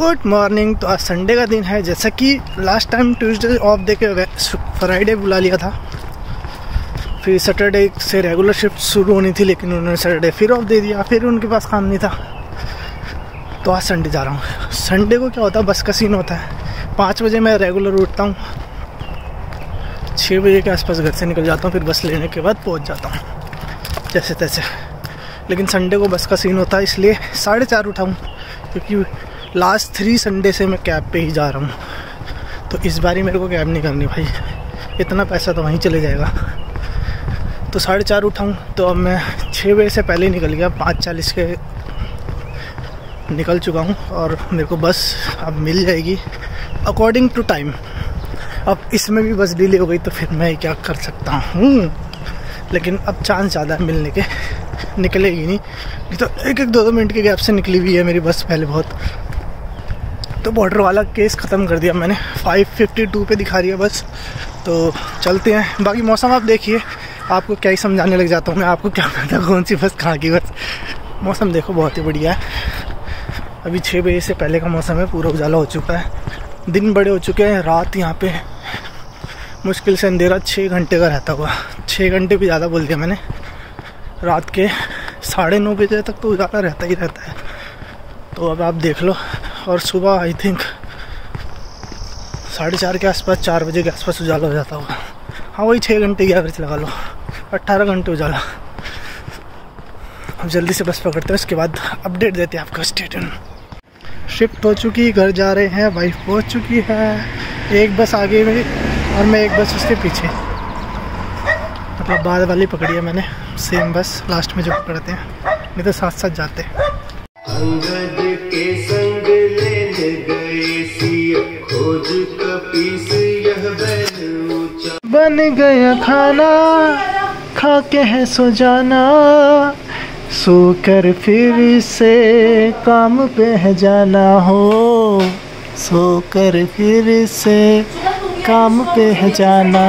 Good morning. तो आज Sunday का दिन है। जैसा कि लास्ट टाइम ट्यूसडे ऑफ दे के फ्राइडे बुला लिया था, फिर सैटरडे से रेगुलर शिफ्ट शुरू होनी थी, लेकिन उन्होंने सैटरडे फिर ऑफ दे दिया, फिर उनके पास काम नहीं था। तो आज संडे जा रहा हूँ। संडे को क्या होता है, बस का सीन होता है। 5 बजे मैं रेगुलर उठता हूँ, 6 बजे के आसपास घर से निकल जाता हूँ, फिर बस लेने के बाद पहुँच जाता हूँ जैसे तैसे। लेकिन संडे को बस का सीन होता है, इसलिए 4:30 उठा हूँ, क्योंकि लास्ट 3 संडे से मैं कैब पे ही जा रहा हूँ। तो इस बार ही मेरे को कैब नहीं करनी भाई, इतना पैसा तो वहीं चले जाएगा। तो 4:30 उठा हूँ, तो अब मैं 6 बजे से पहले ही निकल गया, 5:40 के निकल चुका हूँ, और मेरे को बस अब मिल जाएगी अकॉर्डिंग टू टाइम। अब इसमें भी बस डिले हो गई तो फिर मैं क्या कर सकता हूँ, लेकिन अब चांस ज़्यादा है मिलने के, निकलेगी नहीं। तो एक एक 2-2 मिनट के गैप से निकली हुई है मेरी बस पहले बहुत। तो बॉर्डर वाला केस ख़त्म कर दिया मैंने, 5:52 पे दिखा रही है बस। तो चलते हैं, बाकी मौसम आप देखिए, आपको क्या ही समझाने लग जाता हूँ मैं, आपको क्या पता कौन सी बस कहाँ की बस। मौसम देखो बहुत ही बढ़िया है, अभी 6 बजे से पहले का मौसम है, पूरा उजाला हो चुका है, दिन बड़े हो चुके हैं। रात यहाँ पे मुश्किल से अंधेरा 6 घंटे का रहता हुआ, 6 घंटे भी ज़्यादा बोल दिया मैंने। रात के 9:30 बजे तक तो उजाला रहता ही रहता है। तो अब आप देख लो। और सुबह आई थिंक 4:30 के आसपास, 4 बजे के आसपास उजाला हो जाता होगा। हाँ, वही 6 घंटे की एवरेज लगा लो, 18 घंटे उजाला। अब जल्दी से बस पकड़ते हैं, उसके बाद अपडेट देते हैं आपको। Stay tune. शिफ्ट हो चुकी, घर जा रहे हैं, वाइफ पहुंच चुकी है। एक बस आगे मेरी और मैं एक बस उसके पीछे, मतलब बाद वाली पकड़ी है मैंने, सेम बस लास्ट में जो पकड़ते हैं, नहीं तो साथ साथ जाते हैं। अंगद के संग लेने गए सिया, खोज का पीस यह बैल ऊंचा, बन गया खाना खा के है सो जाना, सो कर फिर से काम पे है जाना हो, सो कर फिर से काम पे है जाना,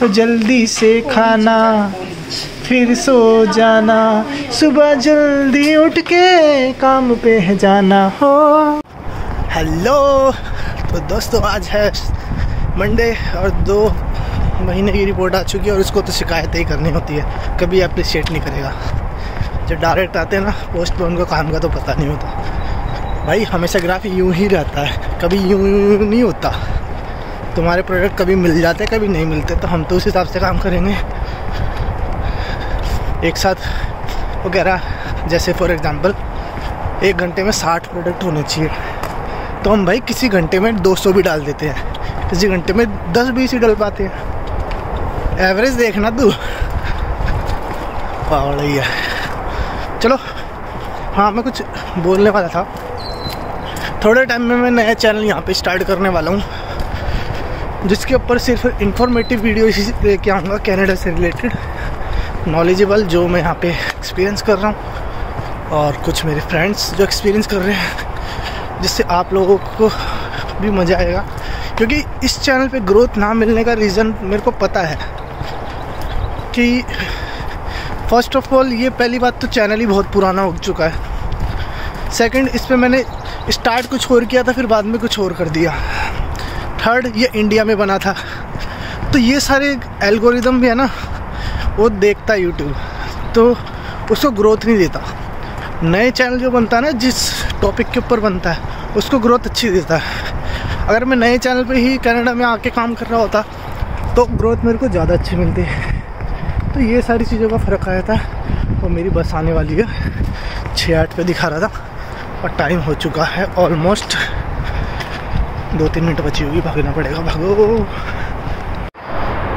तो जल्दी से खाना फिर सो जाना, सुबह जल्दी उठ के काम पे है जाना हो। हेलो। तो दोस्तों आज है मंडे और 2 महीने की रिपोर्ट आ चुकी है, और उसको तो शिकायत ही करनी होती है, कभी अप्रिशिएट नहीं करेगा। जब डायरेक्ट आते हैं ना पोस्ट पे, उनको काम का तो पता नहीं होता भाई, हमेशा ग्राफ यूं ही रहता है, कभी यूं नहीं होता। तुम्हारे प्रोडक्ट कभी मिल जाते कभी नहीं मिलते, तो हम तो उस हिसाब से काम करेंगे। एक साथ वगैरह, जैसे फॉर एग्ज़ाम्पल 1 घंटे में 60 प्रोडक्ट होने चाहिए, तो हम भाई किसी घंटे में 200 भी डाल देते हैं, किसी घंटे में 10-20 ही डाल पाते हैं। एवरेज देखना तू, पावड़ा ही है। चलो, हाँ मैं कुछ बोलने वाला था। थोड़े टाइम में मैं नया चैनल यहाँ पे स्टार्ट करने वाला हूँ, जिसके ऊपर सिर्फ इंफॉर्मेटिव वीडियो लेके आऊँगा, कनाडा से रिलेटेड नॉलेजेबल, जो मैं यहाँ पे एक्सपीरियंस कर रहा हूँ, और कुछ मेरे फ्रेंड्स जो एक्सपीरियंस कर रहे हैं, जिससे आप लोगों को भी मज़ा आएगा। क्योंकि इस चैनल पर ग्रोथ ना मिलने का रीज़न मेरे को पता है कि फर्स्ट ऑफ ऑल ये पहली बात तो चैनल ही बहुत पुराना हो चुका है। सेकंड, इस पर मैंने स्टार्ट कुछ और किया था, फिर बाद में कुछ और कर दिया। थर्ड, ये इंडिया में बना था, तो ये सारे एल्गोरिदम भी है ना, वो देखता है यूट्यूब, तो उसको ग्रोथ नहीं देता। नए चैनल जो बनता है ना, जिस टॉपिक के ऊपर बनता है, उसको ग्रोथ अच्छी देता है। अगर मैं नए चैनल पर ही कनाडा में आके काम कर रहा होता तो ग्रोथ मेरे को ज़्यादा अच्छी मिलती है। तो ये सारी चीज़ों का फ़र्क आया था। तो मेरी बस आने वाली है, 6:08 पे दिखा रहा था, और टाइम हो चुका है ऑलमोस्ट 2-3 मिनट बची होगी, भागना पड़ेगा, भागो।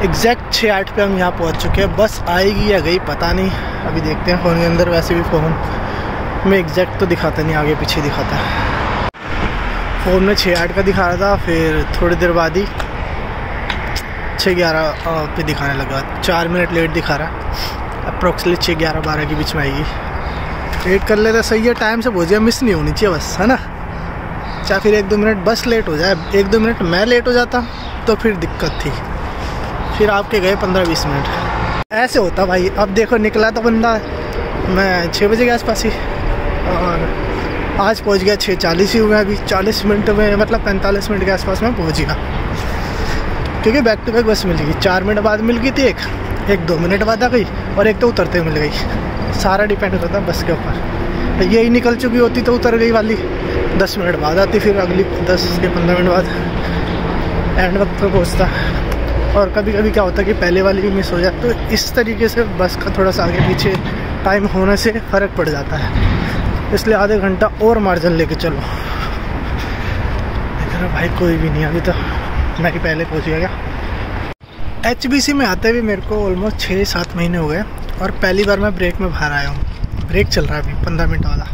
एग्जैक्ट 6:08 पे हम यहाँ पहुँच चुके हैं। बस आएगी या गई पता नहीं, अभी देखते हैं। फ़ोन के अंदर वैसे भी फ़ोन में एग्जैक्ट तो दिखाता नहीं, आगे पीछे दिखाता है। फ़ोन में 6:08 का दिखा रहा था, फिर थोड़ी देर बाद ही 6:11 पे दिखाने लगा, 4 मिनट लेट दिखा रहा। अप्रोक्सली 6:11-12 के बीच में आएगी, वेट कर लेते, सही है। टाइम से भोजिया मिस नहीं होनी चाहिए बस, है ना। चाहे फिर 1-2 मिनट बस लेट हो जाए, 1-2 मिनट मैं लेट हो जाता तो फिर दिक्कत थी, फिर आपके गए 15-20 मिनट ऐसे होता भाई। अब देखो, निकला तो बंदा मैं 6 बजे के आसपास ही, और आज पहुंच गया 6:40 ही हुआ है, अभी 40 मिनट में मतलब 45 मिनट के आसपास में पहुंच गया, क्योंकि बैक टू बैक बस मिल गई। 4 मिनट बाद मिल गई थी, एक 2 मिनट बाद आ गई और एक तो उतरते हुए मिल गई। सारा डिपेंड करता है बस के ऊपर। यही निकल चुकी होती तो उतर गई वाली 10 मिनट बाद आती, फिर अगली 10 से 15 मिनट बाद एंड वक्त पर पहुँचता। और कभी कभी क्या होता है कि पहले वाली भी मिस हो जाती, तो इस तरीके से बस का थोड़ा सा आगे पीछे टाइम होने से फ़र्क पड़ जाता है। इसलिए आधे घंटा और मार्जिन लेके चलो। इधर भाई कोई भी नहीं, अभी तो मैं ही पहले पहुँच गया। HBC में आते हुए मेरे को ऑलमोस्ट 6-7 महीने हो गए, और पहली बार मैं ब्रेक में बाहर आया हूँ। ब्रेक चल रहा है अभी 15 मिनट वाला,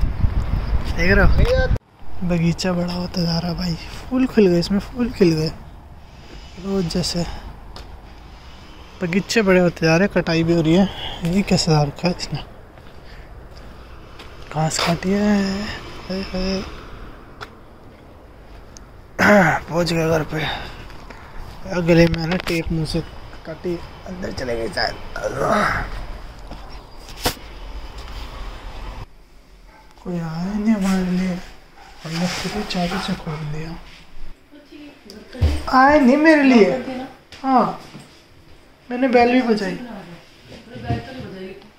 देख रहे हो। बगीचा बड़ा होता जा रहा भाई, फूल खिल गए इसमें, फूल खिल गए रोज जैसे। बगीचे बड़े होते जा रहे, कटाई भी हो रही है। ये कैसे जा रखा है इसने, घास काटी है। पहुँच गए घर पे। गले में है ना टेप, मुँह से काटी, अंदर चले गए शायद। कोई आया नहीं हमारे लिए, हमने पूरी चाबी से खोल दिया। आया नहीं मेरे लिए, हाँ मैंने बैल भी बजाई,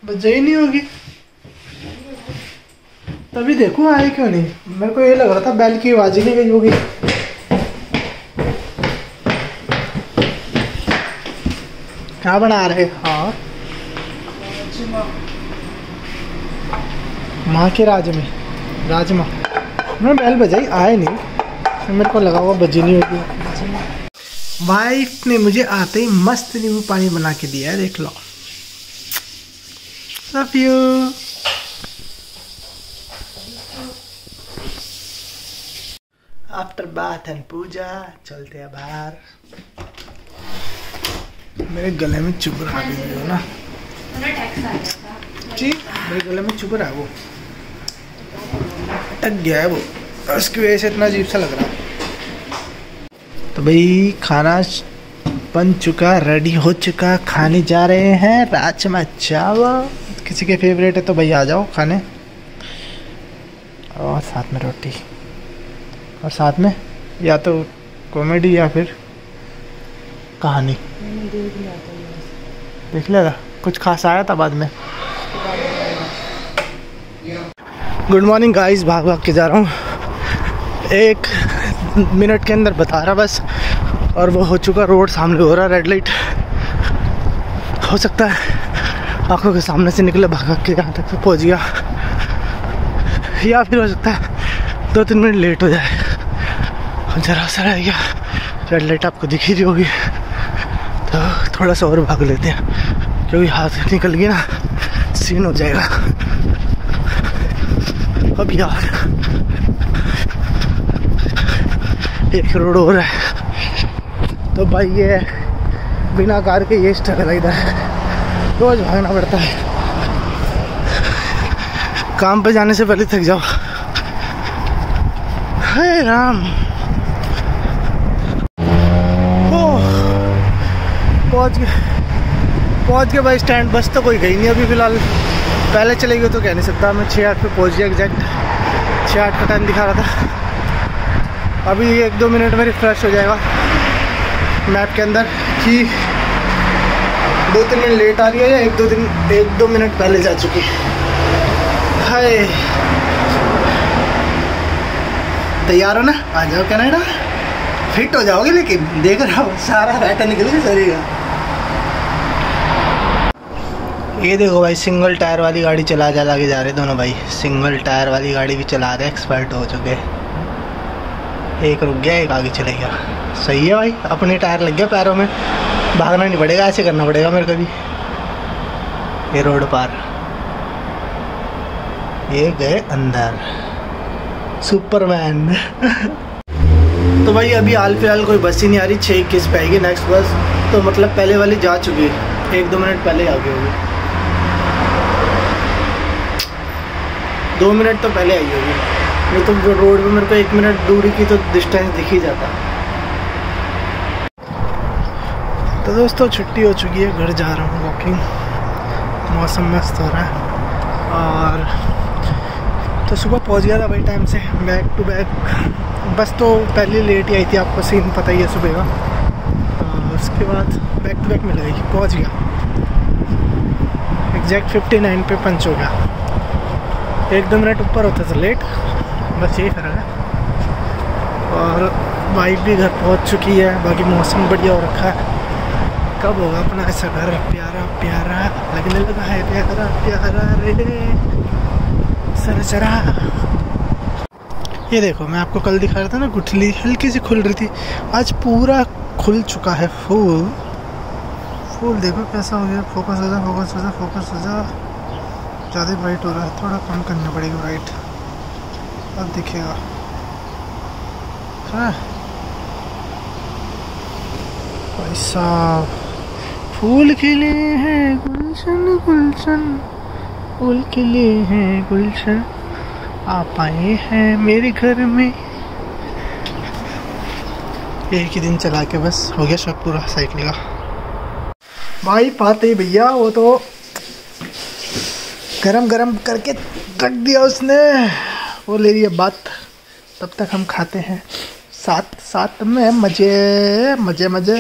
बजाई नहीं होगी तभी देखो आया क्यों नहीं। मेरे को ये लग रहा था बैल की आवाज़ ही नहीं गई होगी। क्या बना रहे? हाँ माँ के राज में राजमा। मैं बैल बजाई, आए नहीं, मेरे को लगा हुआ बजी नहीं होगी। वाइफ ने मुझे आते ही मस्त नींबू पानी बना के दिया है, देख लो। Love you. After bath and puja चलते हैं बाहर। मेरे गले में चुभर आ गई हो ना जी, मेरे गले में चुभर है, वो अटक गया है वो, उसकी वजह से इतना अजीब सा लग रहा है। तो भाई खाना बन चुका, रेडी हो चुका, खाने जा रहे हैं राजमा चावल। किसी के फेवरेट है तो भाई आ जाओ खाने। और साथ में रोटी, और साथ में या तो कॉमेडी या फिर कहानी। देख लेगा कुछ खास आया था बाद में। गुड मॉर्निंग गाइस, भाग भाग के जा रहा हूँ, 1 मिनट के अंदर बता रहा बस। और वो हो चुका, रोड सामने हो रहा, रेड लाइट हो सकता है आंखों के सामने से निकले, भाग भाग के यहाँ तक पहुँच गया। या फिर हो सकता है 2-3 मिनट लेट हो जाए, जरा सा रह गया। रेड लाइट आपको दिखी रही होगी, तो थोड़ा सा और भाग लेते हैं, क्योंकि हाथ निकल गया ना सीन हो जाएगा। अब यार 1 रोड हो रहा है, तो भाई ये बिना कार के ये स्ट्रगल इधर है, रोज भागना पड़ता है। काम पे जाने से पहले थक जाओ। हे राम, पहुँच गए भाई स्टैंड। बस तो कोई गई नहीं अभी फ़िलहाल, पहले चले गए तो कह नहीं सकता। मैं 6-8 पे पहुँच गया, एग्जैक्ट 6-8 का टाइम दिखा रहा था। अभी 1-2 मिनट में रिफ्रेश हो जाएगा मैप के अंदर कि 2-3 मिनट लेट आ रही है या 1-2 मिनट पहले जा चुकी है। तैयार हो ना, आ जाओ कनाडा, फिट हो जाओगे। लेकिन देख रहा हूँ सारा राइट निकल के सरेगा। ये देखो भाई, सिंगल टायर वाली गाड़ी चला के जा रहे दोनों भाई। सिंगल टायर वाली गाड़ी भी चला रहे, एक्सपर्ट हो चुके। एक रुक गया, एक आगे चले गया। सही है भाई, अपने टायर लग गया पैरों में, भागना नहीं पड़ेगा, ऐसे करना पड़ेगा मेरे को भी। ये रोड पार, ये गए अंदर, सुपरमैन। तो भाई अभी हाल फिलहाल कोई बस ही नहीं आ रही। 6:21 पे आएगी नेक्स्ट बस, तो मतलब पहले वाली जा चुकी है, 1-2 मिनट पहले आ गई होगी, 2 मिनट तो पहले आई होगी। नहीं तो जो रोड पे मेरे को 1 मिनट दूरी की तो डिस्टेंस दिख ही जाता। तो दोस्तों छुट्टी हो चुकी है, घर जा रहा हूँ वॉकिंग। मौसम मस्त हो रहा है, और तो सुबह पहुंच गया था भाई टाइम से बैक टू बैक। बस तो पहले लेट ही आई थी, आपको सीन पता ही है सुबह का। उसके बाद बैक टू बैक मिल गई, पहुंच गया एग्जैक्ट 59 पे पंच हो गया। एक दो मिनट ऊपर होता था लेट, बस यही फर्क है। और बाइक भी घर पहुंच चुकी है, बाकी मौसम बढ़िया हो रखा है। कब होगा अपना ऐसा घर, प्यारा प्यारा लगने लगा है, प्यारा प्यारा रे सरसरा। ये देखो, मैं आपको कल दिखा रहा था ना, गुठली हल्की सी खुल रही थी, आज पूरा खुल चुका है। फूल फूल देखो कैसा हो गया। फोकस हो जा, फोकस हो जा, फोकस हो जा। ज़्यादा ब्राइट हो रहा है, थोड़ा कम करना पड़ेगा ब्राइट, अब दिखेगा। हाँ भाई साहब, फूल खिले हैं गुलशन, गुलशन फूल खिले हैं गुलशन, आप आए हैं मेरे घर में। एक ही दिन चला के बस हो गया शौक पूरा साइकिल का। भाई पाते भैया वो तो गरम गरम करके रख दिया उसने, वो ले रही है बात। तब तक हम खाते हैं साथ साथ में मजे मजे मजे।